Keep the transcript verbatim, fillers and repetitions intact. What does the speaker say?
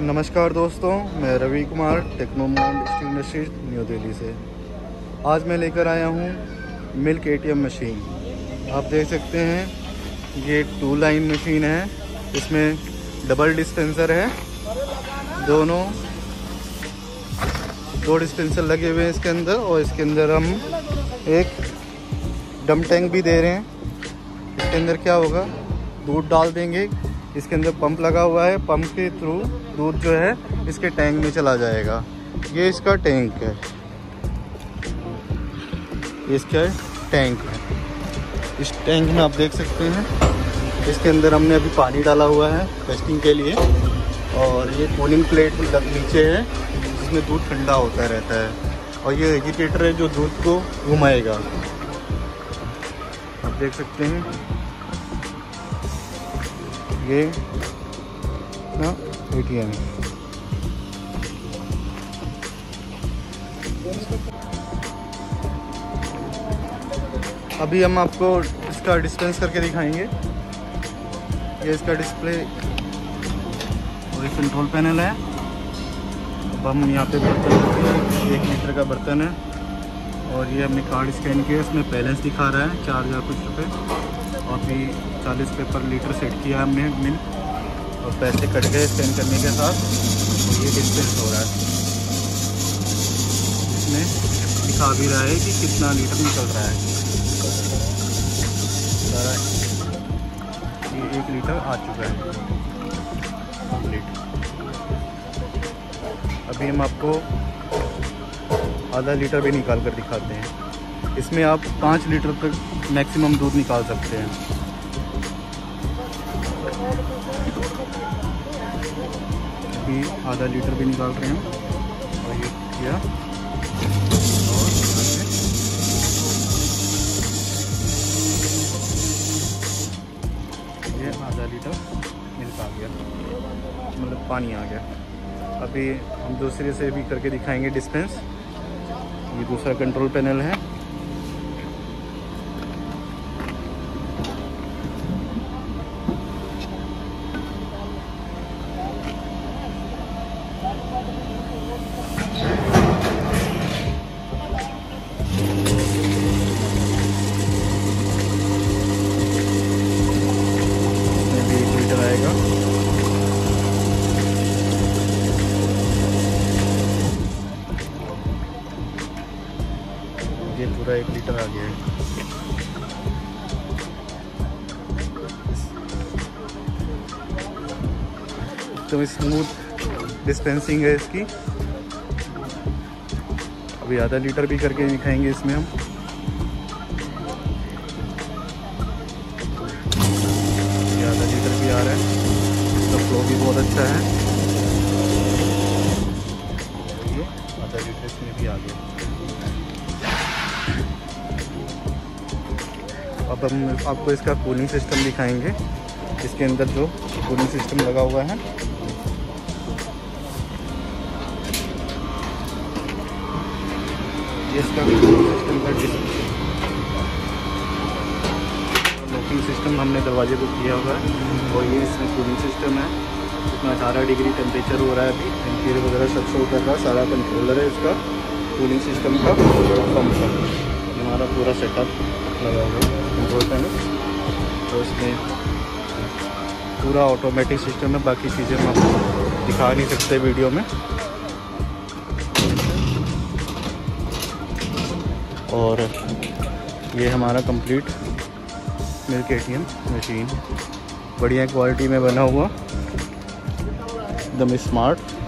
नमस्कार दोस्तों, मैं रवि कुमार टेक्नोमोंड स्टील इंडस्ट्रीज न्यू दिल्ली से आज मैं लेकर आया हूँ मिल्क एटीएम मशीन। आप देख सकते हैं ये टू लाइन मशीन है, इसमें डबल डिस्पेंसर है, दोनों दो डिस्पेंसर लगे हुए हैं इसके अंदर। और इसके अंदर हम एक डम टैंक भी दे रहे हैं। इसके अंदर क्या होगा, दूध डाल देंगे। इसके अंदर पंप लगा हुआ है, पंप के थ्रू दूध जो है इसके टैंक में चला जाएगा। ये इसका टैंक है, इसका टैंक है। इस टैंक में आप देख सकते हैं इसके अंदर हमने अभी पानी डाला हुआ है टेस्टिंग के लिए। और ये कूलिंग प्लेट नीचे है जिसमें दूध ठंडा होता रहता है। और ये एजिटेटर है जो दूध को घुमाएगा, आप देख सकते हैं। ये ना एटीएम अभी हम आपको इसका डिस्पेंस करके दिखाएंगे। ये इसका डिस्प्ले और एक कंट्रोल पैनल है। अब हम यहाँ पे बर्तन रखते हैं, एक लीटर का बर्तन है। और ये हमने कार्ड स्कैन किया, इसमें बैलेंस दिखा रहा है चार हज़ार कुछ रुपये। और भी चालीस रुपये पर लीटर सेट किया हमने मिल्क। और पैसे कट गए स्कैन करने के साथ। तो ये डिस्पेंस हो रहा है, इसमें दिखा भी रहा है कि कितना लीटर निकल रहा है। ये एक लीटर आ चुका है लीटर। अभी हम आपको आधा लीटर भी निकाल कर दिखाते हैं। इसमें आप पाँच लीटर तक मैक्सिमम दूध निकाल सकते हैं। अभी आधा लीटर भी निकाल रहे हैं। और ये किया, ये आधा लीटर मिल्क आ गया, मतलब पानी आ गया। अभी हम दूसरे से भी करके दिखाएंगे डिस्पेंस। ये दूसरा कंट्रोल पैनल है। ये पूरा एक लीटर आ गया है। तो स्मूथ डिस्पेंसिंग है इसकी। अभी आधा लीटर भी करके दिखाएंगे इसमें हम। आधा लीटर भी आ रहा है, तो फ्लो भी बहुत अच्छा है। ये आधा लीटर इसमें भी आ गया। अब हम आपको इसका कूलिंग सिस्टम दिखाएंगे। इसके अंदर जो कूलिंग सिस्टम लगा हुआ है, ये इसका कूलिंग सिस्टम का लॉकिंग सिस्टम हमने दरवाजे को किया हुआ है। और ये इसमें कूलिंग सिस्टम है। इसमें अठारह डिग्री टेम्परेचर हो रहा है अभी, एम्पीयर वगैरह सब शो कर रहा है। सारा कंट्रोलर है इसका, कूलिंग सिस्टम का पंप का हमारा पूरा सेटअप लगा हुआ है कंट्रोल पैनल। तो इसमें पूरा ऑटोमेटिक सिस्टम है। बाकी चीज़ें हम आपको दिखा नहीं सकते वीडियो में। और ये हमारा कंप्लीट मिल्क एटीएम मशीन, बढ़िया क्वालिटी में बना हुआ, एकदम स्मार्ट।